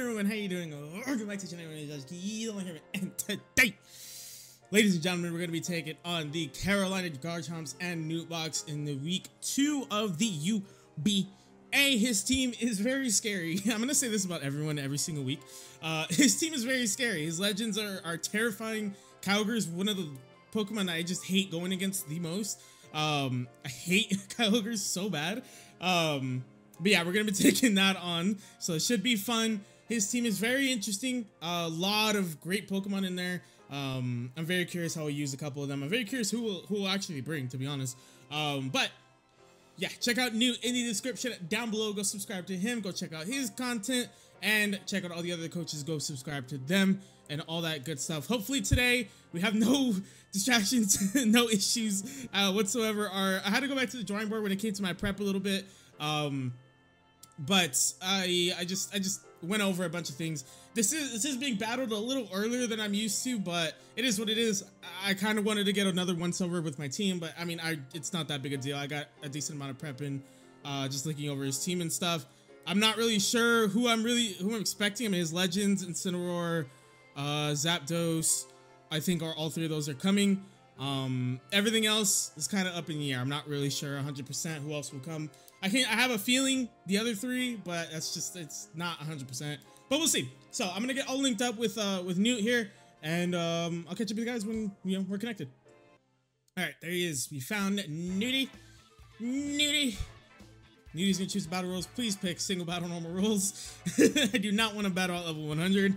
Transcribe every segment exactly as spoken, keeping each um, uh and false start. everyone in the room, and how you doing? Welcome back to the channel. And today, ladies and gentlemen, we're going to be taking on the Carolina Garchomps and Newtbox in the week two of the U B A. His team is very scary. I'm going to say this about everyone every single week. Uh, his team is very scary. His legends are, are terrifying. Kyogre is one of the Pokemon I just hate going against the most. Um, I hate Kyogre so bad. Um... But yeah, we're going to be taking that on, so it should be fun. His team is very interesting. A lot of great Pokemon in there. Um, I'm very curious how we use a couple of them. I'm very curious who will, who will actually bring, to be honest. Um, but yeah, check out Newt in the description down below. Go subscribe to him. Go check out his content. And check out all the other coaches. Go subscribe to them and all that good stuff. Hopefully today we have no distractions, no issues uh, whatsoever. Our, I had to go back to the drawing board when it came to my prep a little bit. Um... But I, I just, I just went over a bunch of things. This is, this is being battled a little earlier than I'm used to, but it is what it is. I kind of wanted to get another once over with my team, but I mean, I, it's not that big a deal. I got a decent amount of prep in, uh, just looking over his team and stuff. I'm not really sure who I'm really, who I'm expecting. I mean, his legends, Incineroar, uh, Zapdos, I think are all three of those are coming. Um, everything else is kind of up in the air. I'm not really sure one hundred percent who else will come. I can't, I have a feeling the other three, but that's just, it's not one hundred percent, but we'll see. So I'm going to get all linked up with, uh, with Newt here, and, um, I'll catch up with you guys when, you know, we're connected. All right, there he is. We found Newty. Newty. Newty's going to choose battle rules. Please pick single battle normal rules. I do not want to battle at level one hundred,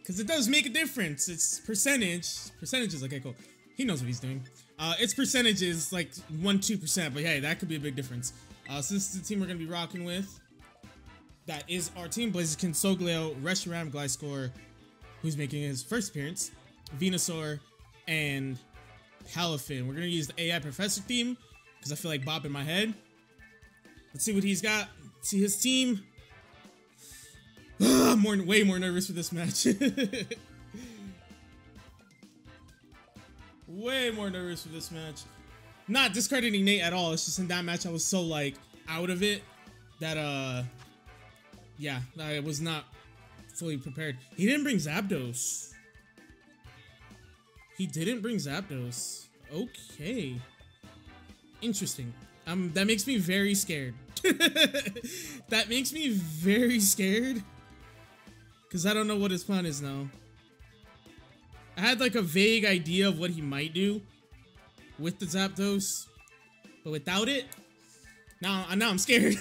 because it does make a difference. It's percentage. Percentages. Okay, cool. He knows what he's doing. Uh, its percentage is like one to two percent, but hey, that could be a big difference. Uh, so this is the team we're going to be rocking with. That is our team. Blaziken, Sogleo, Reshiram, Gliscor, who's making his first appearance, Venusaur, and Palafin. We're going to use the A I Professor theme, because I feel like bopping my head. Let's see what he's got. Let's see his team. I'm more, way more nervous for this match. Way more nervous for this match. Not discrediting Nate at all. It's just in that match I was so like out of it that uh yeah, I was not fully prepared. He didn't bring Zapdos. He didn't bring Zapdos. Okay. Interesting. Um that makes me very scared. That makes me very scared. Cause I don't know what his plan is now. I had like a vague idea of what he might do with the Zapdos, but without it, now, now I'm scared.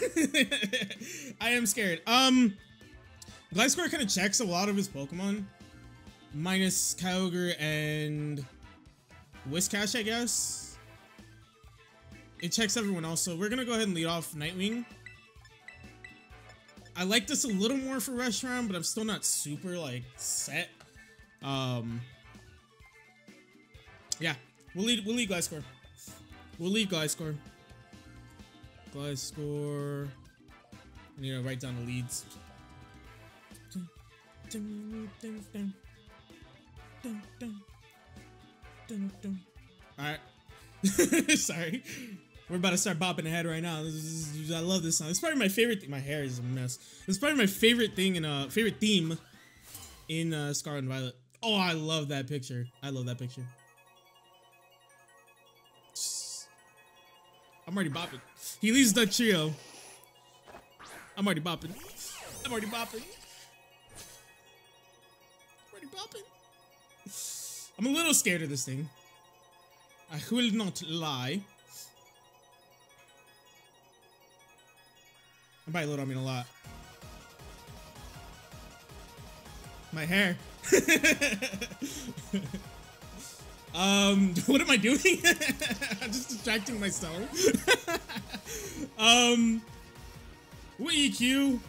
I am scared. Um, Gliscor kind of checks a lot of his Pokemon, minus Kyogre and Whiscash, I guess. It checks everyone else, so we're going to go ahead and lead off Nightwing. I like this a little more for Reshiram, but I'm still not super, like, set. Um... Yeah, we'll lead, we'll lead Gliscor. We'll lead Gliscor. Gliscor. I need to write down the leads. Alright. Sorry. We're about to start bopping ahead right now. This is, I love this song. It's probably my favorite thing. My hair is a mess. It's probably my favorite thing in uh favorite theme in uh, Scarlet and Violet. Oh, I love that picture. I love that picture. I'm already bopping. He leaves the trio. I'm already bopping. I'm already bopping. I'm already bopping. I'm a little scared of this thing. I will not lie. And by a little, I mean a lot. My hair. Um, what am I doing? I'm just distracting myself. um, what E Q?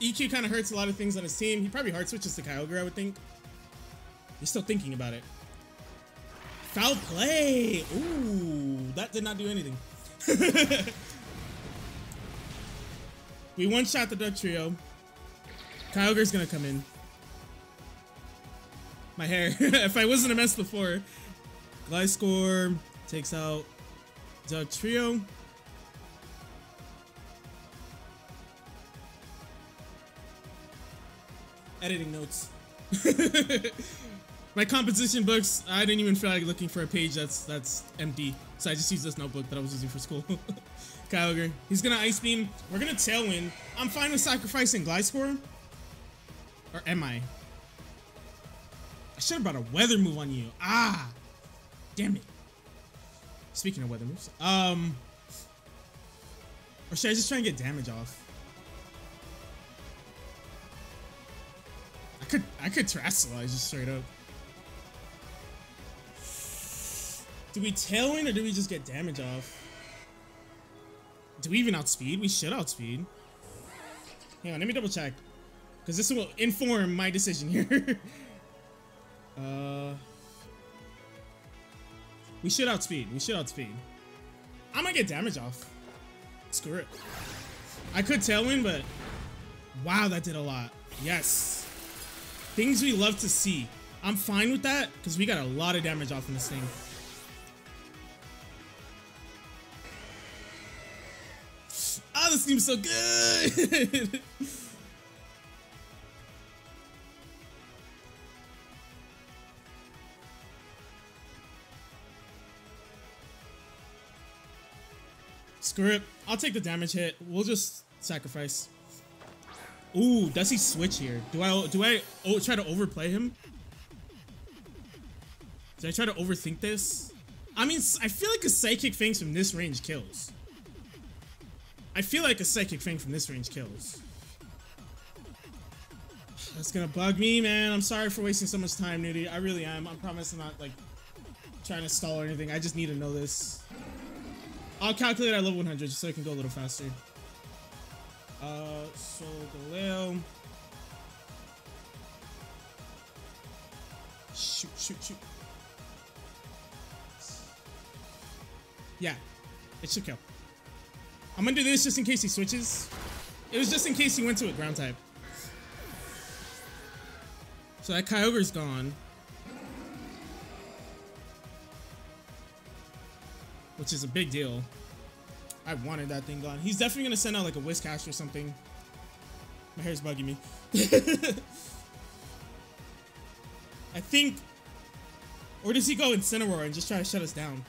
E Q kind of hurts a lot of things on his team. He probably hard switches to Kyogre, I would think. He's still thinking about it. Foul play! Ooh, that did not do anything. We one-shot the Duck Trio. Kyogre's gonna come in. My hair. If I wasn't a mess before. Gliscor takes out Duck Trio. editing notes. My composition books, I didn't even feel like looking for a page that's that's empty, so I just used this notebook that I was using for school. Kyogre, he's gonna Ice Beam, we're gonna Tailwind. I'm fine with sacrificing Gliscor. Or am I? I should have brought a weather move on you. Ah! Damn it. Speaking of weather moves, um... or should I just try and get damage off? I could, I could Terrastalize just straight up. Do we Tailwind or do we just get damage off? Do we even outspeed? We should outspeed. Hang on, let me double check. Because this will inform my decision here. uh, we should outspeed. We should outspeed. I might get damage off. Screw it. I could Tailwind, but... wow, that did a lot. Yes. Things we love to see. I'm fine with that, because we got a lot of damage off in this thing. Oh, this seems so good! Screw it. I'll take the damage hit. We'll just sacrifice. Ooh, does he switch here? Do I do I oh, try to overplay him? Did I try to overthink this? I mean, I feel like a Psychic Fang from this range kills. I feel like a Psychic Fang from this range kills. That's gonna bug me, man. I'm sorry for wasting so much time, Nudie. I really am. I promise I'm not, like, trying to stall or anything. I just need to know this. I'll calculate at level one hundred just so I can go a little faster. Uh, Solgaleo. Shoot, shoot, shoot. Yeah, it should kill. I'm gonna do this just in case he switches. It was just in case he went to a ground type. So that Kyogre's gone. Which is a big deal. I wanted that thing gone. He's definitely gonna send out like a Whiscash or something. My hair's bugging me. I think... or does he go Incineroar and just try to shut us down?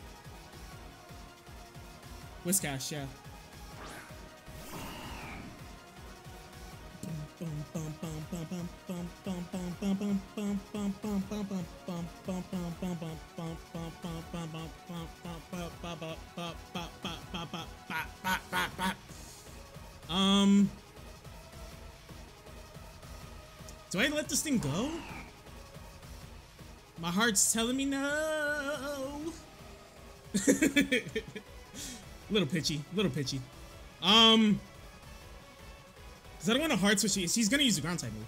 Whiscash, yeah. Um, do I let this thing go? My heart's telling me no. Little pitchy, little pitchy. Um, because I don't want to hard switch. He's gonna use the ground type move.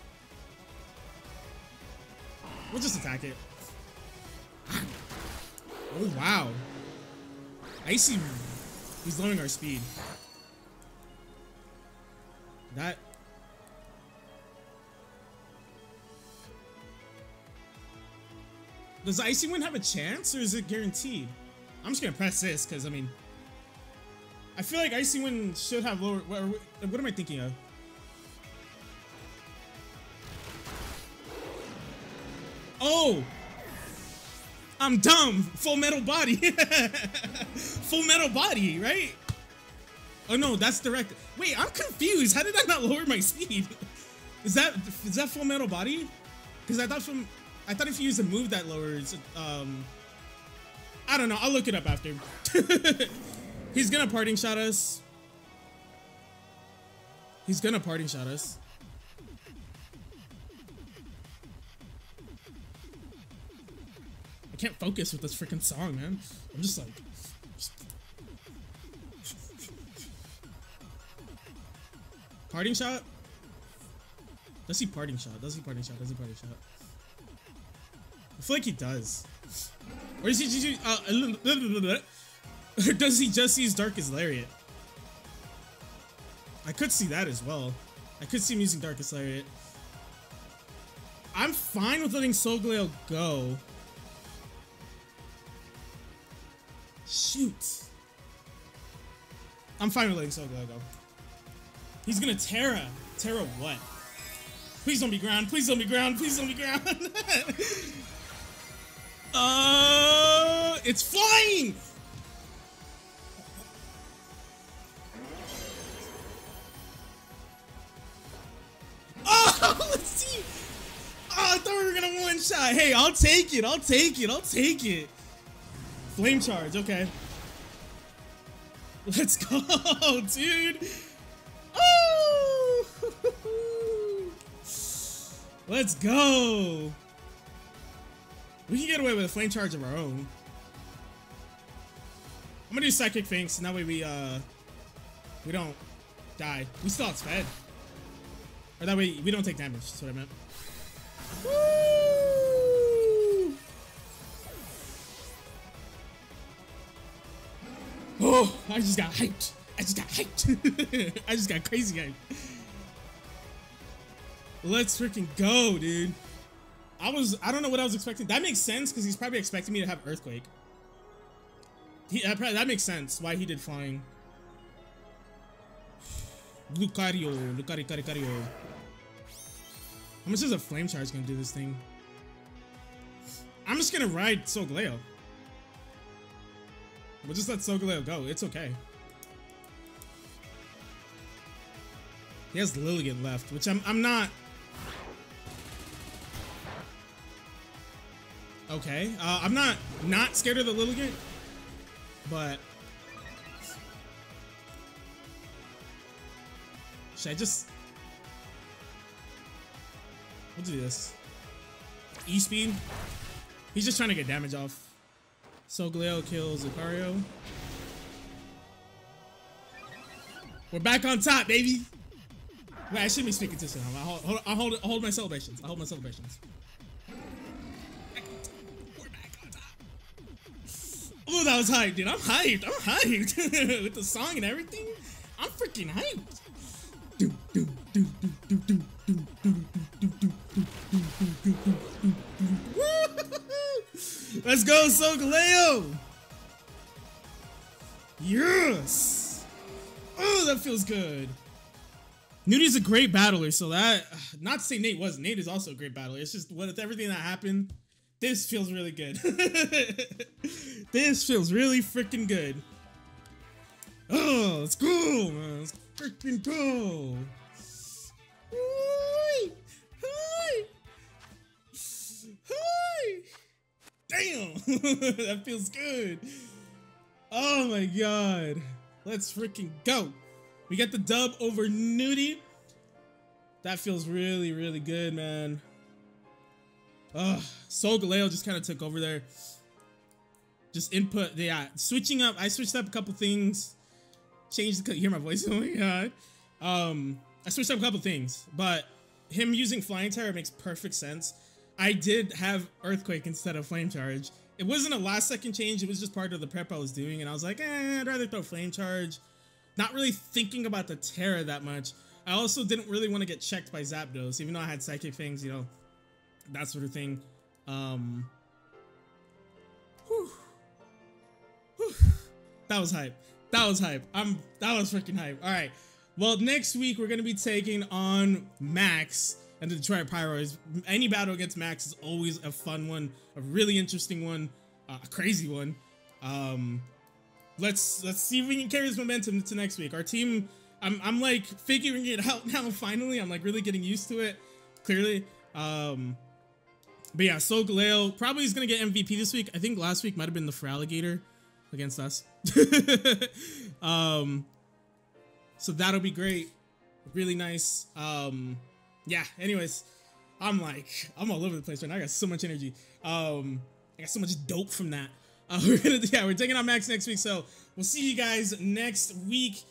We'll just attack it. Oh, wow. Icy. He's lowering our speed. That. Does the Icy Wind have a chance or is it guaranteed? I'm just going to press this because, I mean, I feel like Icy Wind should have lower. What, what am I thinking of? Oh! I'm dumb! Full Metal Body! Full Metal Body, right? Oh no, that's direct. Wait, I'm confused. How did I not lower my speed? Is that is that Full Metal Body? Because I thought from I thought if you use a move that lowers, um, I don't know. I'll look it up after. He's gonna Parting Shot us. He's gonna Parting Shot us. I can't focus with this freaking song, man. I'm just like. Parting Shot? Does he Parting Shot? Does he Parting Shot? Does he Parting Shot? I feel like he does. Or does he just use, uh, does he just use Darkest Lariat? I could see that as well. I could see him using Darkest Lariat. I'm fine with letting Solgaleo go. Shoot. I'm fine with letting Solgaleo go. He's gonna Terra. Terra what? Please don't be ground. Please don't be ground. Please don't be ground. uh, it's flying. Oh, let's see. Oh, I thought we were gonna one shot. Hey, I'll take it. I'll take it. I'll take it. Flame charge. Okay. Let's go, dude. Oh, let's go. We can get away with a flame charge of our own. I'm gonna do psychic things, so that way we uh we don't die. We still have fed. Or that way we don't take damage. That's what I meant. Woo! Oh, I just got hyped. I just got hyped. I just got crazy hyped. Let's freaking go, dude. I was, I don't know what I was expecting. That makes sense because he's probably expecting me to have Earthquake. He, that, probably, that makes sense why he did flying. Lucario, Lucario, Lucario. How much is a flame charge gonna do this thing? I'm just gonna ride Solgaleo. We'll just let Solgaleo go. It's okay. He has Lilligant left, which I'm I'm not. Okay, uh, I'm not not scared of the Lilligant, but. Should I just... We'll do this. E-Speed. He's just trying to get damage off. Sogleo kills Lucario. We're back on top, baby! Wait, I shouldn't be speaking to someone. I'll hold, I'll hold, I'll hold my celebrations. I'll hold my celebrations. We're back on top. Ooh, that was hype, dude. I'm hyped. I'm hyped. With the song and everything. I'm freaking hyped. Do do do do do do do do do do do do. Let's go, Sogleo! Yes! Oh, that feels good. Nudie's a great battler, so that not to say Nate wasn't. Nate is also a great battler. It's just with everything that happened, this feels really good. This feels really freaking good. Oh, let's go, man. Let's freaking go! Hi! Hi! Hi! Damn! That feels good! Oh my god! Let's freaking go! We got the dub over Nudie. That feels really, really good, man. Ugh. Solgaleo just kind of took over there. Just input. Yeah, switching up. I switched up a couple things. Change the, you hear my voice? Oh my god. Um, I switched up a couple things, but him using Flying Terror makes perfect sense. I did have Earthquake instead of Flame Charge. It wasn't a last second change, it was just part of the prep I was doing, and I was like, eh, I'd rather throw Flame Charge. Not really thinking about the Terror that much. I also didn't really want to get checked by Zapdos, even though I had Psychic Fangs, you know, that sort of thing. Um, whew. Whew. That was hype. That was hype. I'm, that was freaking hype. All right. Well, next week, we're going to be taking on Max and the Detroit Pyroids. Any battle against Max is always a fun one, a really interesting one, uh, a crazy one. Um, let's let's see if we can carry this momentum to next week. Our team, I'm, I'm like figuring it out now, finally. I'm like really getting used to it, clearly. Um, but yeah, Solgaleo probably is going to get M V P this week. I think last week might have been the Feraligatr against us. um so that'll be great, really nice. Um yeah, anyways, I'm like I'm all over the place right now. I got so much energy. um I got so much dope from that. Uh we're gonna yeah we're taking on Max next week, so we'll see you guys next week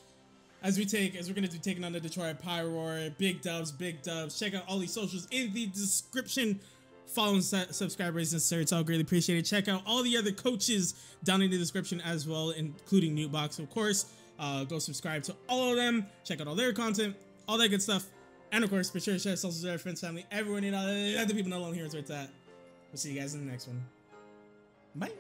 as we take as we're gonna be taking on the Detroit Pyroar. Big dubs big dubs. Check out all these socials in the description. Follow and subscribe is necessary. It's all greatly appreciated. Check out all the other coaches down in the description as well, including Newtbox, of course. Uh, go subscribe to all of them. Check out all their content, all that good stuff. And of course, be sure to share socials with your friends, family, everyone, and all the other people know along here is where it's at. We'll see you guys in the next one. Bye.